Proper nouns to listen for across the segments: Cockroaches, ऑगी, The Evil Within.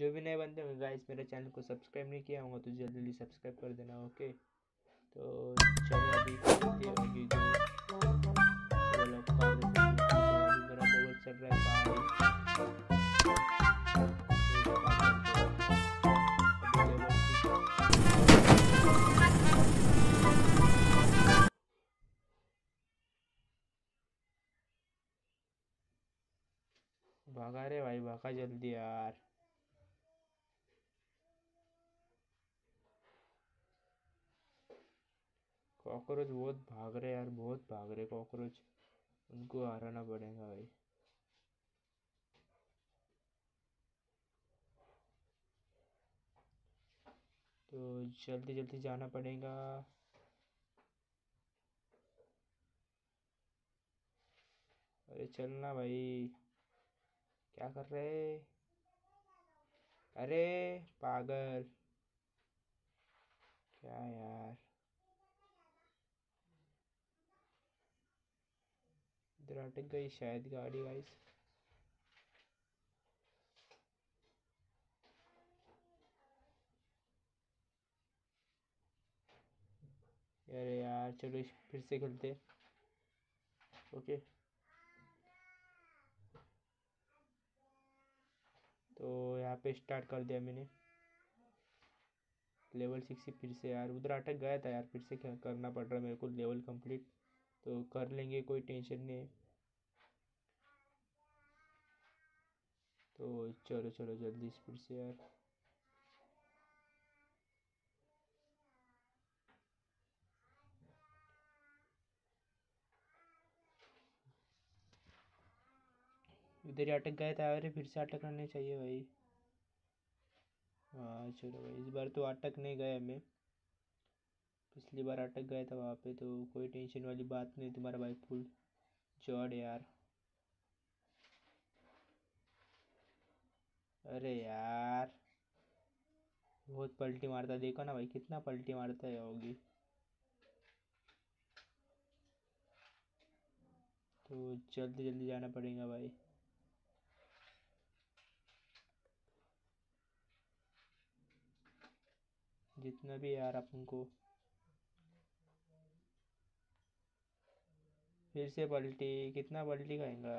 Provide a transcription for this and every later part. जो भी नए बनते होंगे गाइस मेरे चैनल को सब्सक्राइब नहीं किया होगा तो जल्दी सब्सक्राइब कर देना। ओके तो चलो अभी होगी जो मेरा डबल चल रहा है। भागा रे भाई भागा जल्दी यार। कॉकरोच बहुत भाग रहे यार, बहुत भाग रहे कॉकरोच, उनको हराना पड़ेगा भाई। तो जल्दी जल्दी जाना पड़ेगा। अरे चलना भाई, क्या कर रहे? अरे पागल, क्या यार इधर अटक गई शायद गाड़ी गाइस। अरे यार चलो फिर से खेलते। ओके तो यहाँ पे स्टार्ट कर दिया मैंने लेवल 6 ही फिर से यार। उधर अटक गया था यार, फिर से करना पड़ रहा है मेरे को लेवल कंप्लीट। तो कर लेंगे, कोई टेंशन नहीं। तो चलो चलो जल्दी स्पीड से यार। इधर ही अटक गया था, अरे फिर से अटकना नहीं चाहिए भाई। हाँ चलो भाई, इस बार तो अटक नहीं गया मैं, पिछली बार अटक गया था वहाँ पे। तो कोई टेंशन वाली बात नहीं, तुम्हारा भाई फुल चौड़ यार। अरे यार बहुत पलटी मारता है, देखो ना भाई कितना पलटी मारता है होगी। तो जल्दी जल्दी जाना पड़ेगा भाई। जितना भी यार अपन को फिर से पलटी, कितना पलटी खाएगा।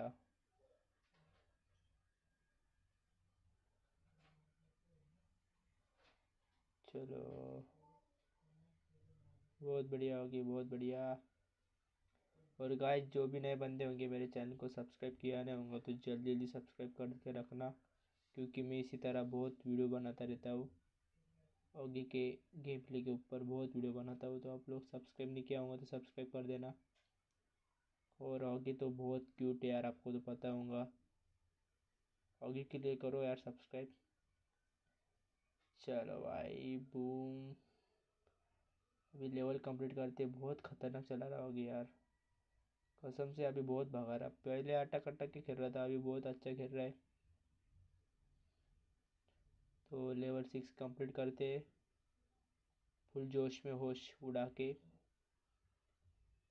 चलो बहुत बढ़िया होगी, बहुत बढ़िया। और गाइस जो भी नए बंदे होंगे मेरे चैनल को सब्सक्राइब किया नहीं होगा तो जल्दी सब्सक्राइब करके रखना, क्योंकि मैं इसी तरह बहुत वीडियो बनाता रहता हूँ ऑगी के गेम प्ले के ऊपर, बहुत वीडियो बनाता हूँ। तो आप लोग सब्सक्राइब नहीं किया होगा तो सब्सक्राइब कर देना। और ऑगी तो बहुत क्यूट है यार, आपको तो पता होगा। ऑगी के लिए करो यार सब्सक्राइब। चलो भाई बूम, अभी लेवल कंप्लीट करते। बहुत खतरनाक चला रहा होगी यार कसम से, अभी बहुत भागा रहा। पहले अटक अटक के खेल रहा था, अभी बहुत अच्छा खेल रहा है। तो लेवल 6 कंप्लीट करते फुल जोश में, होश उड़ा के।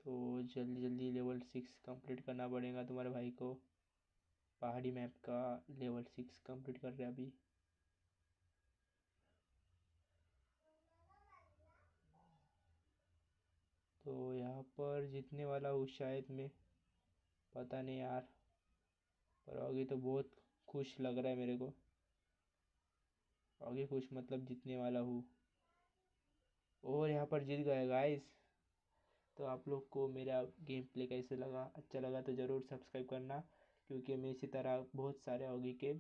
तो जल्दी जल्दी लेवल 6 कंप्लीट करना पड़ेगा तुम्हारे भाई को। पहाड़ी मैप का लेवल 6 कंप्लीट कर रहे हैं अभी। तो यहाँ पर जीतने वाला हूँ शायद मैं, पता नहीं यार। पर ऑगी तो बहुत खुश लग रहा है मेरे को, ऑगी खुश मतलब जीतने वाला हूँ। और यहाँ पर जीत गए गाइस। तो आप लोग को मेरा गेम प्ले कैसे लगा? अच्छा लगा तो ज़रूर सब्सक्राइब करना, क्योंकि मैं इसी तरह बहुत सारे ऑगी के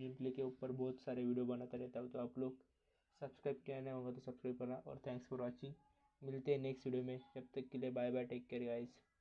गेम प्ले के ऊपर बहुत सारे वीडियो बनाता रहता हूँ। तो आप लोग सब्सक्राइब किया नहीं होगा तो सब्सक्राइब करना। और थैंक्स फॉर वॉचिंग, मिलते हैं नेक्स्ट वीडियो में। जब तक के लिए bye bye, take care guys.